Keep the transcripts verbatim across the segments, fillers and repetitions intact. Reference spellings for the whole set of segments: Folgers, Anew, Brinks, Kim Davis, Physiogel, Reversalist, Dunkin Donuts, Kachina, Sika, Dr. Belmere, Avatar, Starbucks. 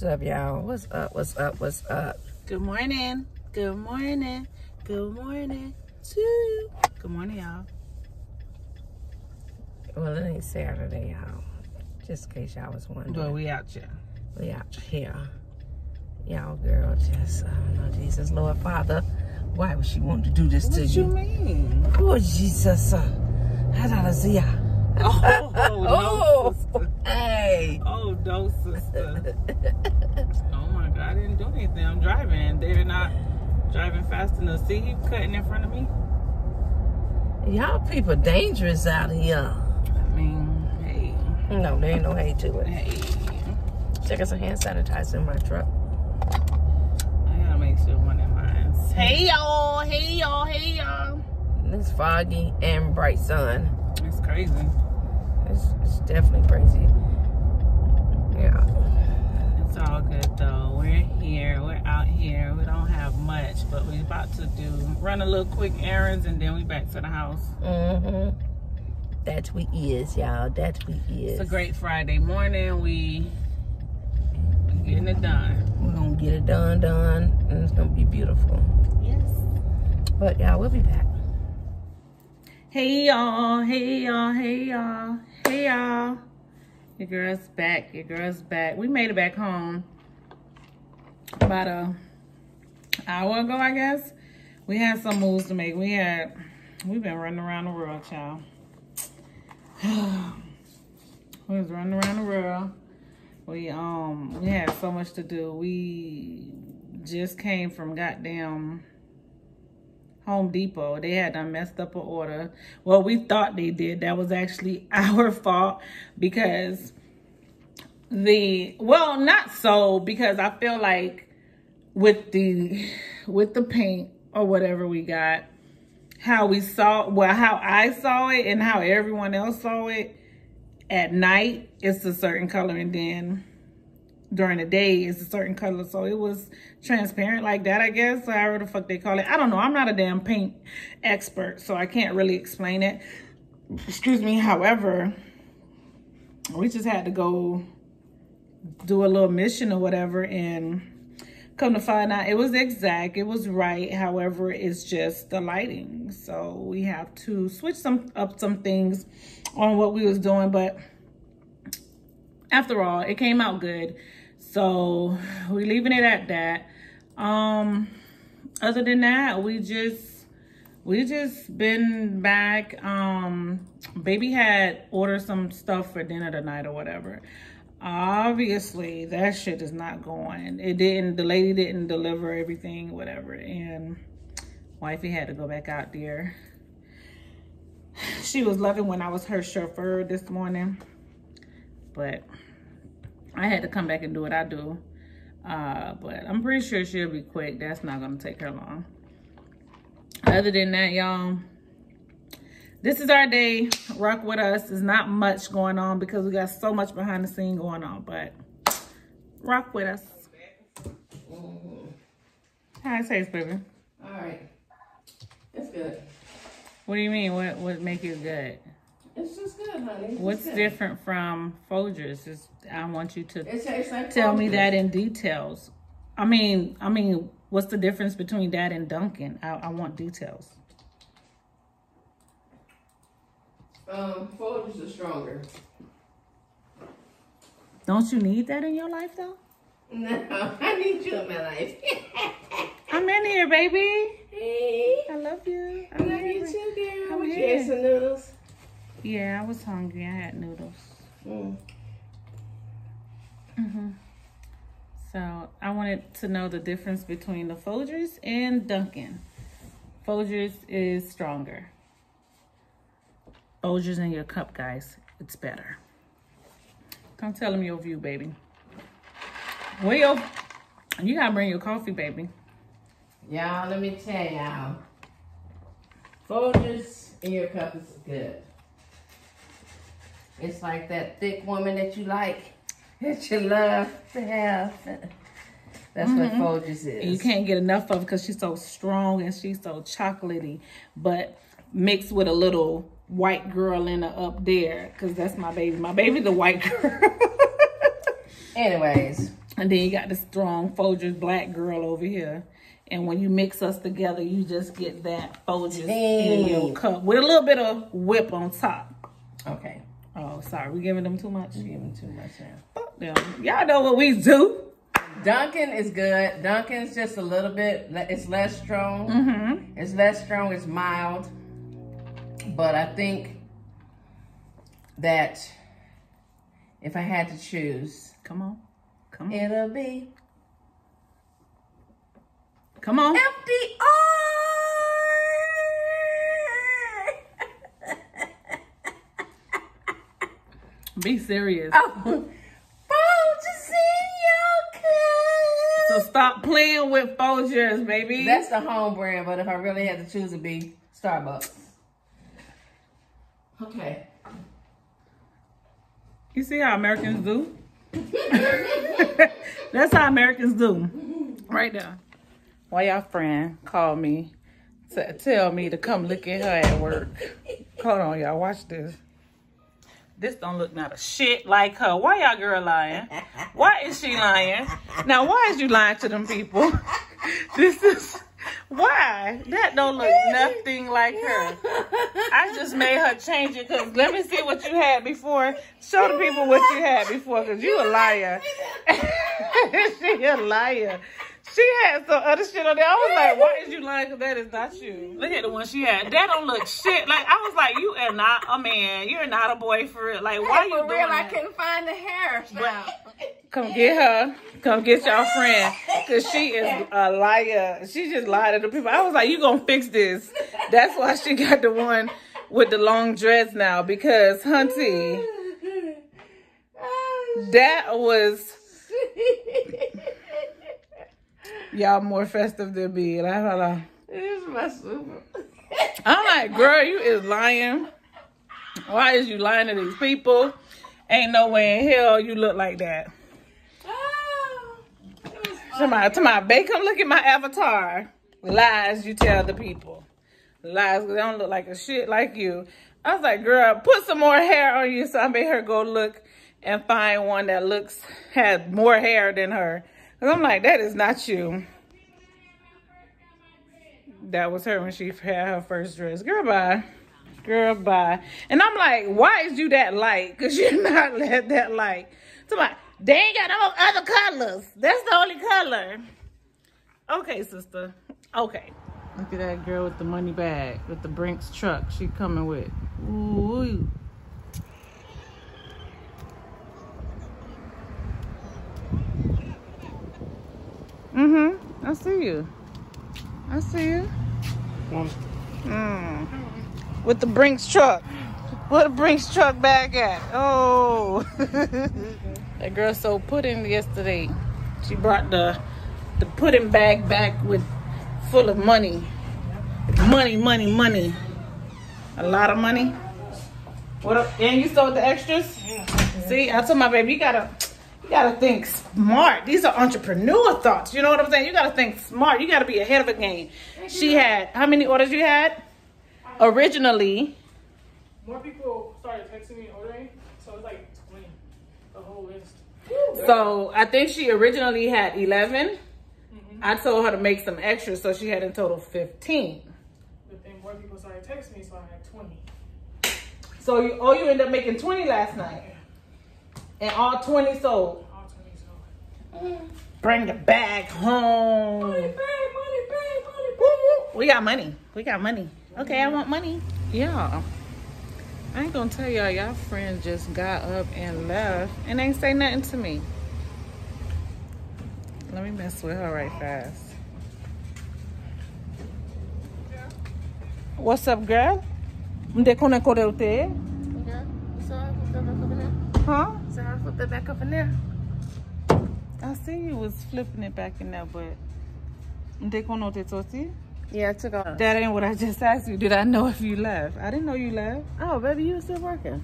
What's up, y'all? What's up? What's up? What's up? Good morning. Good morning. Good morning to you. Good morning, y'all. Well, it ain't Saturday, y'all. Just in case y'all was wondering. But we out here. We out here. Y'all, girl, just, I don't know, Jesus, Lord, Father, why would she want to do this what to you? What you mean? Oh, Jesus. Hallelujah. Oh, oh, no, sister. Hey. Oh, no, sister. Oh, my God. I didn't do anything. I'm driving. They're not driving fast enough. See, he cutting in front of me. Y'all people dangerous out here. I mean, hey. No, there ain't no hey to it. Hey. Check out some hand sanitizer in my truck. I gotta make sure one of mine's. Hey, y'all. Hey, y'all. Hey, y'all. It's foggy and bright sun. It's crazy. It's, it's definitely crazy. Yeah. It's all good though. We're here. We're out here. We don't have much, but we're about to do run a little quick errands and then we back to the house. Mm-hmm. That we is, y'all. That we is. It's a great Friday morning. We we're getting it done. We're gonna get it done, done, and it's gonna be beautiful. Yes. But y'all, we'll be back. Hey y'all, hey y'all, hey y'all, hey y'all. Your girl's back, your girl's back. We made it back home about an hour ago, I guess. We had some moves to make. We had, we've been running around the world, child. We was running around the world. We, um, we had so much to do. We just came from goddamn Home Depot. They had done messed up an order. Well, we thought they did. That was actually our fault because the, well, not so, because I feel like with the, with the paint or whatever we got, how we saw, well, how I saw it and how everyone else saw it at night, it's a certain color. And then during the day it's a certain color, so it was transparent like that, I guess, or however the fuck they call it. I don't know, I'm not a damn paint expert, so I can't really explain it, excuse me. However, we just had to go do a little mission or whatever, and come to find out it was exact, it was right. However, it's just the lighting, so we have to switch some up some things on what we was doing. But after all, it came out good. So we're leaving it at that. Um, other than that, we just, we just been back. Um, baby had ordered some stuff for dinner tonight or whatever. Obviously that shit is not going. It didn't, the lady didn't deliver everything, whatever. And wifey had to go back out there. She was loving when I was her chauffeur this morning. But I had to come back and do what I do. Uh, but I'm pretty sure she'll be quick. That's not going to take her long. Other than that, y'all, this is our day. Rock with us. There's not much going on because we got so much behind the scene going on. But rock with us. Mm-hmm. How it tastes, baby? All right. It's good. What do you mean? What would make it good? It's just good, honey. It's What's good. different from Folgers? Is I want you to like tell Folgers. me that in details. I mean, I mean, what's the difference between that and Dunkin'? I, I want details. Um, Folgers is stronger. Don't you need that in your life, though? No, I need you in my life. I'm in here, baby. Hey, I love you. I love you too, girl. I'm here. You had some noodles? Yeah, I was hungry. I had noodles. Mm. Mm-hmm. So I wanted to know the difference between the Folgers and Dunkin'. Folgers is stronger. Folgers in your cup, guys. It's better. Come tell them your view, baby. Well, you gotta bring your coffee, baby. Y'all, let me tell y'all. Folgers in your cup is good. It's like that thick woman that you like, that you love to have. That's mm-hmm. what Folgers is. You can't get enough of because she's so strong and she's so chocolatey, but mixed with a little white girl in her up there, because that's my baby. My baby's a white girl. Anyways. And then you got the strong Folgers black girl over here. And when you mix us together, you just get that Folgers Dang. in your cup with a little bit of whip on top. Okay. Oh, sorry. We giving them too much? We giving them too much now. Fuck them. Y'all know what we do. Dunkin is good. Dunkin's just a little bit, it's less strong. Mm-hmm. It's less strong, it's mild. But I think that if I had to choose. Come on. Come on. It'll be. Come on. F D R. Be serious. Oh. So stop playing with Folgers, baby. That's the home brand, but if I really had to choose, it'd be Starbucks. Okay. You see how Americans do? That's how Americans do. Right there. Why y'all friend called me to tell me to come look at her at work. Hold on, y'all. Watch this. This don't look not a shit like her. Why y'all girl lying? Why is she lying? Now, why is you lying to them people? This is... Why? That don't look nothing like her. I just made her change it because let me see what you had before. Show the people what you had before because you a liar. She a liar. She had some other shit on there. I was like, why is you lying? Because that is not you. Look at the one she had. That don't look shit. Like, I was like, you are not a man. You're not a boy for real. Like, why hey, for you doing real, that? I couldn't find the hairstyle. Come get her. Come get your friend. Because she is a liar. She just lied to the people. I was like, you going to fix this. That's why she got the one with the long dreads now. Because, hunty, that was... Y'all more festive than me. Like, hold on. It's my super. I'm like, girl, you is lying. Why is you lying to these people? Ain't no way in hell you look like that. Oh, somebody, somebody, babe, come look at my avatar. Lies you tell the people. Lies, because they don't look like a shit like you. I was like, girl, put some more hair on you. So I made her go look and find one that looks, has more hair than her. And I'm like, that is not you. That was her when she had her first dress. Girl, bye. Girl, bye. And I'm like, why is you that light? Because you're not that light. Somebody, they ain't got no other colors. That's the only color. Okay, sister. Okay. Look at that girl with the money bag, with the Brinks truck she coming with. Ooh. Mm-hmm. I see you. I see you. Mm. With the Brinks truck. Where the Brinks truck bag at? Oh. That girl sold pudding yesterday. She brought the the pudding bag back with full of money. Money, money, money. A lot of money. What up? And you sold the extras? Yeah. See, I told my baby, you gotta... You got to think smart. These are entrepreneur thoughts. You know what I'm saying? You got to think smart. You got to be ahead of the game. She had, how many orders you had? Originally. More people started texting me ordering. So it was like twenty, the whole list. So I think she originally had eleven. Mm-hmm. I told her to make some extras. So she had in total fifteen. But then more people started texting me. So I had twenty. So you, oh, you ended up making twenty last night. And all twenty sold. All twenty sold. Mm. Bring the bag home. Money, bag, money, bag, money, bag. We got money. We got money. Okay, I want money. Yeah. I ain't gonna tell y'all, y'all friend just got up and left and ain't say nothing to me. Let me mess with her right fast. Yeah. What's up, girl? Okay. What's up? Huh? So I flipped it back up in there. I see you was flipping it back in there, but yeah, I took off. That ain't what I just asked you. Did I know if you left? I didn't know you left. Oh, baby, you were still working.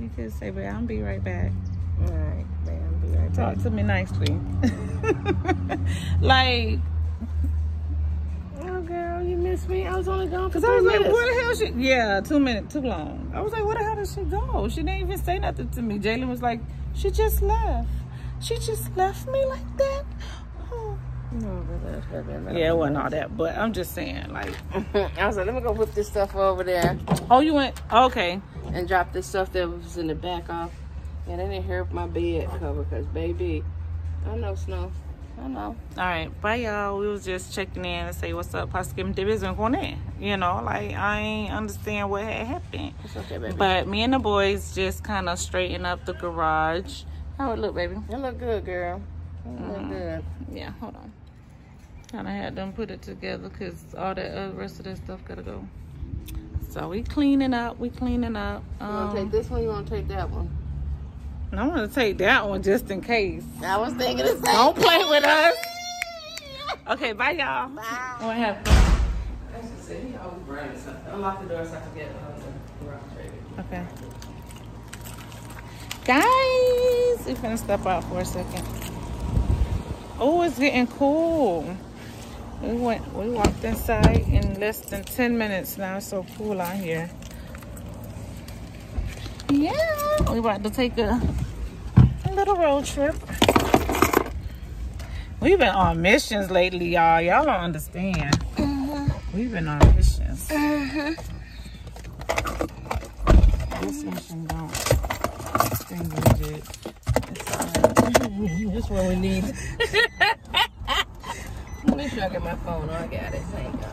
You could say, babe, I'll be right back. All right, babe, I'll be right back. Talk to me nicely. Like, oh, girl, you missed minutes, man. I was only gone for two minutes. Because I was like, minutes. where the hell she... Yeah, two minutes, too long. I was like, where the hell did she go? She didn't even say nothing to me. Jalen was like, she just left. She just left me like that? Oh. No, but that yeah, it wasn't all that. But I'm just saying, like... I was like, let me go whip this stuff over there. Oh, you went... Okay. And drop this stuff that was in the back off. And I didn't hear my bed cover because, baby, I know snow. I know. All right, bye y'all. We was just checking in and say what's up. Pastor Kim Davis and Cornet. You know, like I ain't understand what had happened. It's okay, baby. But me and the boys just kind of straighten up the garage. How it look, baby? It look good, girl. It mm. look good. Yeah, hold on. Kind of had them put it together because all the uh, rest of that stuff gotta go. So we cleaning up. We cleaning up. Um, you want to take this one? You want to take that one? I want to take that one just in case. I was thinking the same. Don't play with us. Okay, bye, y'all. Bye. What happened? I just said he always brings something. Unlock the door so I can get the garage ready. Okay. Guys, we finna step out for a second. Oh, it's getting cool. We went. We walked inside in less than ten minutes now. It's so cool out here. Yeah, we're about to take a, a little road trip. We've been on missions lately, y'all. Y'all don't understand. Uh-huh. We've been on missions. Uh-huh. This mission don't. This thing legit. This is what we need. Let me sure I get my phone. Oh, I got it. Thank God.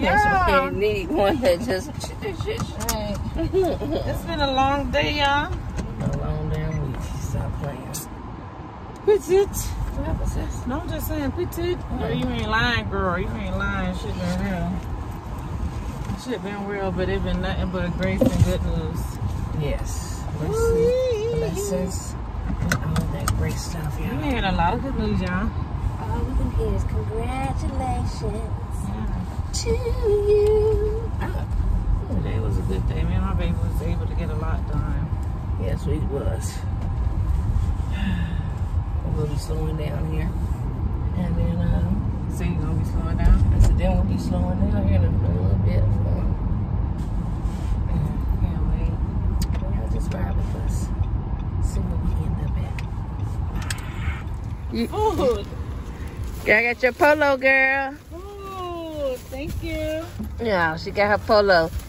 Yeah. Okay, need one that just It's been a long day, y'all. A long damn week. Stop playing. Quit it. What was this? No, I'm just saying, quit it. Girl, you ain't lying, girl. You ain't lying. Shit been real. Shit been real, but it been nothing but grace and good news. Yes. Mercy, blessings, and all that great stuff, y'all. We had a lot of good news, y'all. All we can hear is congratulations. To you. Oh, today was a good day, man. My baby was able to get a lot done. Yes, we was. We'll be slowing down here, and then um, so you gonna be slowing down. I said then we'll be slowing down here in a little bit. Yeah, can't wait. Y'all yeah, just ride with us. See where we end up at. You, girl, I got your polo, girl. Thank you. Yeah, she got her polo.